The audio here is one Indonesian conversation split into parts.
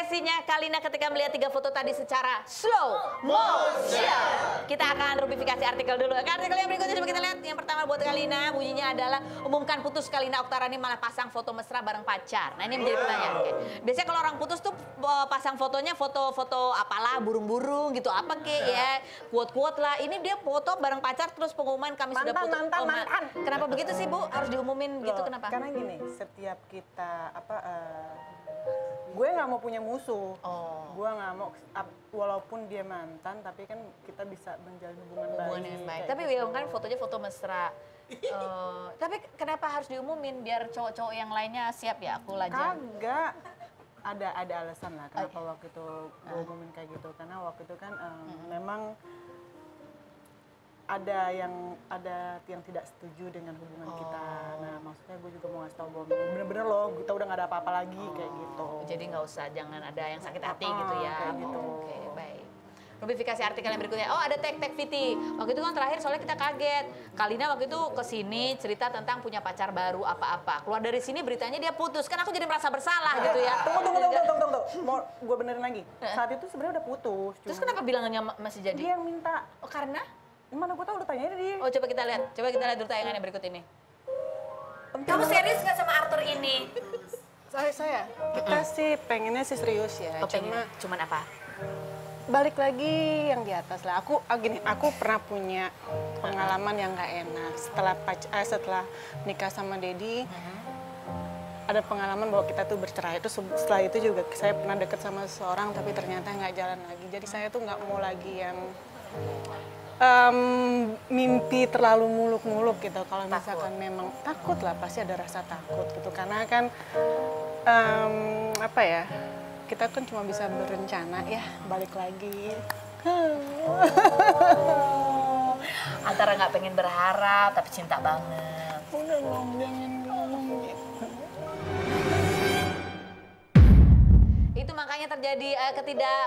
ekspresinya Kalina ketika melihat tiga foto tadi secara slow motion. Kita akan rupifikasi artikel dulu. Artikel yang berikutnya coba kita lihat. Yang pertama buat Kalina, bunyinya adalah umumkan putus Kalina Oktarani malah pasang foto mesra bareng pacar. Nah, ini menjadi pertanyaan. Okay. Biasanya kalau orang putus tuh pasang fotonya foto-foto apalah, burung-burung gitu apa kek ya. Quote-quote lah. Ini dia foto bareng pacar terus pengumuman kami sudah putus. Mantan. Kenapa begitu sih, Bu? Harus diumumin gitu kenapa? Karena gini, setiap kita gue nggak mau punya musuh, gue nggak mau walaupun dia mantan, tapi kan kita bisa menjalin hubungan baik. Tapi William kan fotonya foto mesra. Tapi kenapa harus diumumin biar cowok-cowok yang lainnya siap ya aku lanjut? Kagak, ada alasan lah kenapa waktu itu gue umumin kayak gitu, karena waktu itu kan memang ada yang tidak setuju dengan hubungan kita. Nah, maksudnya gue juga mau ngasih tau bahwa bener-bener loh, kita udah gak ada apa-apa lagi kayak gitu. Jadi nggak usah, jangan ada yang sakit hati gitu ya. Oke, baik. Rubifikasi artikel yang berikutnya. Oh, ada tag-tag Viti. Waktu itu kan terakhir soalnya kita kaget. Kalina waktu itu kesini cerita tentang punya pacar baru apa-apa. Keluar dari sini beritanya dia putus. Kan aku jadi merasa bersalah gitu ya. Tunggu. Mau gue benerin lagi. Saat itu sebenarnya udah putus. Terus kenapa bilangannya masih jadi? Dia yang minta. Oh, karena? Mana gue tau udah tanya dia. Oh, coba kita lihat dulu tayangan yang berikut ini. Kamu serius nggak sama Arthur ini? Saya. Kita sih pengennya sih serius ya. Cuman apa? Balik lagi yang di atas lah. Aku pernah punya pengalaman yang nggak enak setelah nikah sama Dedi. Ada pengalaman bahwa kita tuh bercerai, terus setelah itu juga saya pernah deket sama seseorang tapi ternyata nggak jalan lagi. Jadi saya tuh nggak mau lagi yang mimpi terlalu muluk-muluk gitu. Kalau misalkan memang takut lah, pasti ada rasa takut gitu. Karena kan apa ya, kita kan cuma bisa berencana ya balik lagi. Antara nggak pengen berharap tapi cinta banget. Udah ngomong gitu. Itu makanya terjadi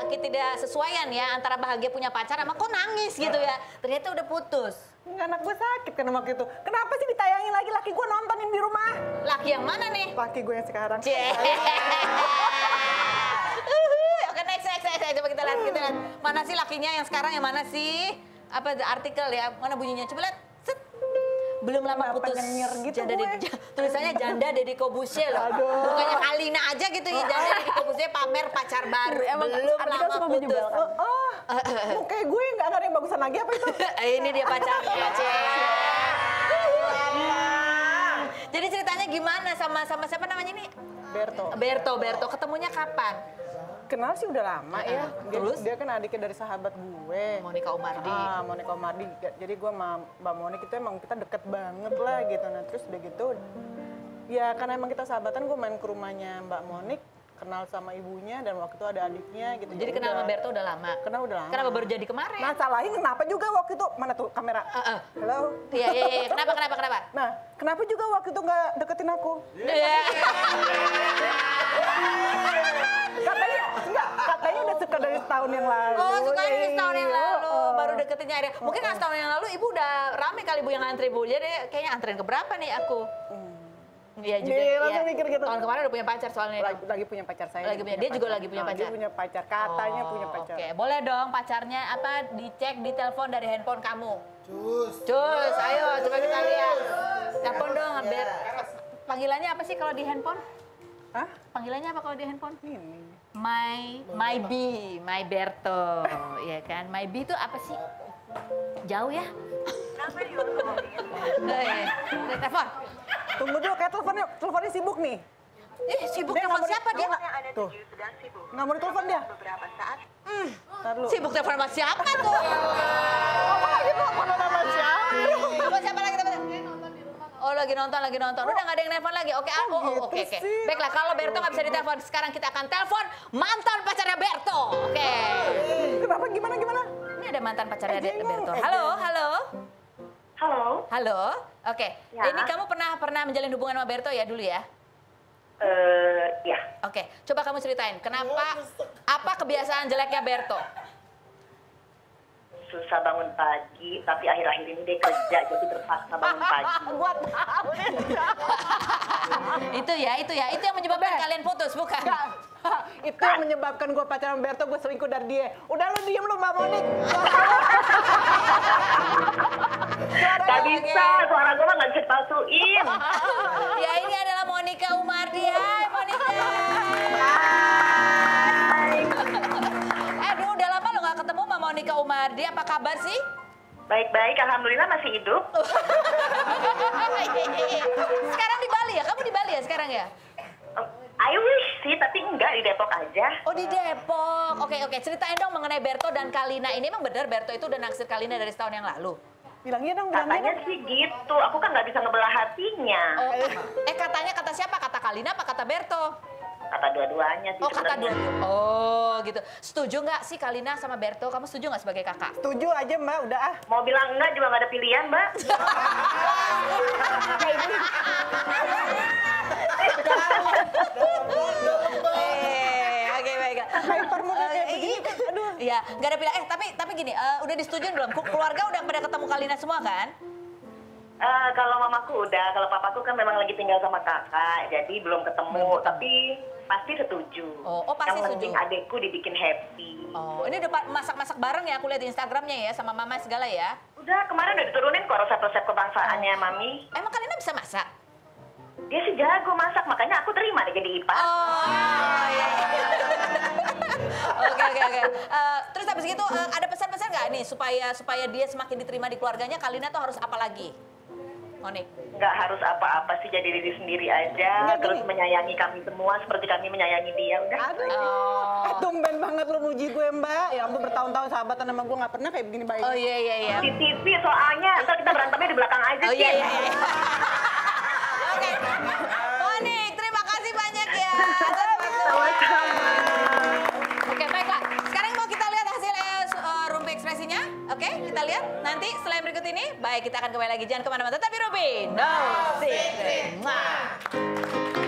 ketidaksesuaian ya antara bahagia punya pacar sama kok nangis gitu ya. Ternyata udah putus. Enggak, anak gue sakit karena waktu itu. Kenapa sih ditayangin lagi? Laki gue nontonin di rumah. Laki yang mana nih? Laki gue yang sekarang. Oke, next. Coba kita lihat. Mana sih lakinya yang sekarang, yang mana sih? Apa artikel ya? Mana bunyinya? Coba lihat. Belum lama putus, gitu tulisannya janda Dedi Corbuzier loh. Bukannya Kalina aja gitu ya, janda Dedi Corbuzier pamer pacar baru. Emang belum lama putus. Oke, gue nggak ada yang bagusan lagi apa itu? Ini dia pacarnya, Jadi ceritanya gimana sama siapa namanya ini? Berto, ketemunya kapan? Kenal sih udah lama ya. Terus? Dia kan adiknya dari sahabat gue, Monika Umardi. Jadi gue sama Mbak Monik itu emang kita deket banget lah gitu. Nah terus udah gitu, ya karena emang kita sahabatan, gue main ke rumahnya Mbak Monik, kenal sama ibunya dan waktu itu ada adiknya gitu. Jadi kenal sama Berto udah lama? Kenal udah lama. Kenapa baru jadi kemarin? Masalahnya kenapa juga waktu itu, mana tuh kamera? Halo? Iya, kenapa? Nah, kenapa juga waktu itu gak deketin aku? Katanya udah suka dari setahun yang lalu. Oh, suka dari setahun yang lalu, baru deketinnya ada. Mungkin gak setahun yang lalu ibu udah rame kali bu yang antri bu. Jadi kayaknya antren keberapa nih aku? Iya juga, langsung mikir gitu. Tahun kemarin udah punya pacar soalnya. Lagi punya pacar saya. Dia juga lagi punya pacar. Katanya punya pacar. Oke, boleh dong pacarnya apa dicek di telepon dari handphone kamu. Cus, ayo coba kita lihat. Telepon dong, Ber. Panggilannya apa sih kalau di handphone? Hah? Panggilannya apa kalau di handphone? Ini. My Berto. Iya kan? My B itu apa sih? Jauh ya? Udah telepon. Tunggu dulu, kayak teleponnya sibuk nih. Sibuk telepon siapa dia? Tuh, nggak mau ditelepon dia? Sibuk telepon sama siapa tuh? Telepon siapa lagi? Oh, lagi nonton. Udah nggak ada yang nelfon lagi. Oke. Baiklah, kalau Berto nggak bisa ditelepon, sekarang kita akan telepon mantan pacarnya Berto. Oke. Kenapa? Gimana? Ini ada mantan pacarnya Berto. Halo. Oke. Ya. Ini kamu pernah menjalin hubungan sama Berto ya dulu ya? Ya. Oke. Coba kamu ceritain kenapa, apa kebiasaan jeleknya Berto? Susah bangun pagi, tapi akhir-akhir ini dia kerja jadi terpaksa bangun pagi. Gua tahu deh. Itu yang menyebabkan kalian putus, bukan? Itu yang menyebabkan gue pacaran sama Berto, gue selingkuh dari dia. Udah lu diem lu, Mbak Monik. Gak bisa, suara gue mah gak bisa dipalsuin. Ya ini adalah Monika Umardi. Hai Monika. Aduh, udah lama lo gak ketemu sama Monika Umardi, apa kabar sih? Baik-baik, alhamdulillah masih hidup. Sekarang di Bali ya? Kamu di Bali ya sekarang ya? I wish sih, tapi enggak, di Depok aja. Oh di Depok, oke. Ceritain dong mengenai Berto dan Kalina ini. Emang bener Berto itu udah naksir Kalina dari setahun yang lalu? Bilangnya dong, katanya sih gitu, aku kan nggak bisa ngebelah hatinya. Katanya kata siapa? Kata Kalina apa kata Berto? Kata dua-duanya sih. Oh kata dua-duanya. Oh gitu. Setuju nggak sih Kalina sama Berto? Kamu setuju nggak sebagai kakak? Setuju aja Mbak, udah ah. Mau bilang enggak juga nggak ada pilihan Mbak. Ya, nggak ada pilihan. Tapi gini, udah disetujuin belum? Keluarga udah pada ketemu Kalina semua kan? Kalau mamaku udah, kalau papaku kan memang lagi tinggal sama kakak, jadi belum ketemu. Tapi pasti setuju. Oh pasti setuju. Yang penting adekku dibikin happy. Oh, ini udah masak-masak bareng ya? Aku lihat di Instagramnya ya, sama mama segala ya? Udah, kemarin udah diturunin kok resep-resep kebangsaannya mami. Emang Kalina bisa masak? Dia sih jago masak, makanya aku terima deh jadi IPA. Oh iya. Oke. Terus habis gitu ada pesan-pesan nggak nih supaya dia semakin diterima di keluarganya? Kalina tuh harus apa lagi, Monik? Nggak harus apa-apa sih, jadi diri sendiri aja. Nggak, terus menyayangi kami semua seperti kami menyayangi dia. Udah. Tumben banget lu muji gue Mbak. Ya ampun, bertahun-tahun sahabatan sama gue nggak pernah kayak begini baik. Oh iya. Di TV soalnya, ntar kita berantemnya di belakang aja. Oh iya. Oke. Monik, terima kasih banyak ya. Oke, kita lihat nanti selain berikut ini. Baik, kita akan kembali lagi. Jangan kemana-mana, tetap di RUMPI. No Secret.